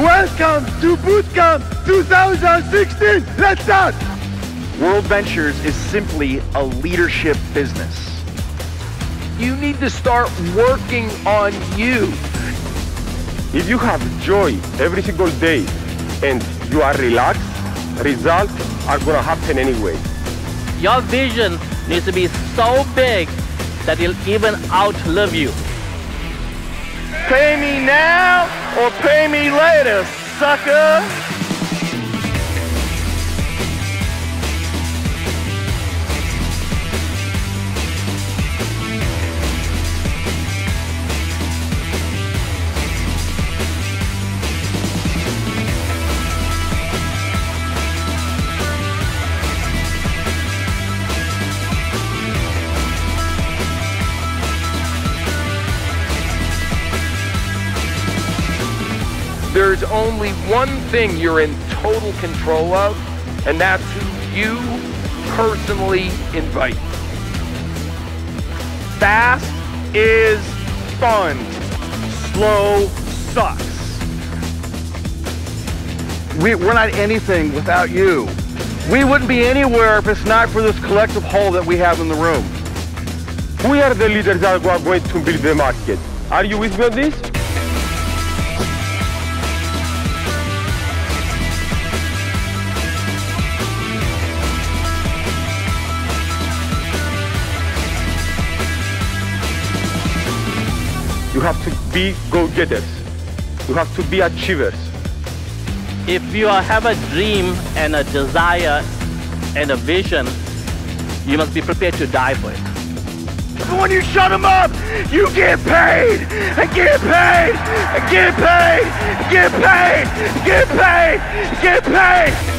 Welcome to BootCamp 2016. Let's start. WorldVentures is simply a leadership business. You need to start working on you. If you have joy every single day and you are relaxed, results are gonna happen anyway. Your vision needs to be so big that it'll even outlive you. Pay me now or pay me later, sucker! There's only one thing you're in total control of, and that's who you personally invite. Fast is fun. Slow sucks. We're not anything without you. We wouldn't be anywhere if it's not for this collective whole that we have in the room. We are the leaders that are going to build the market. Are you with me on this? You have to be go-getters. You have to be achievers. If you have a dream and a desire and a vision, you must be prepared to die for it. When you shut them up, you get paid, and get paid, and get paid, and get paid, and get paid, and get paid.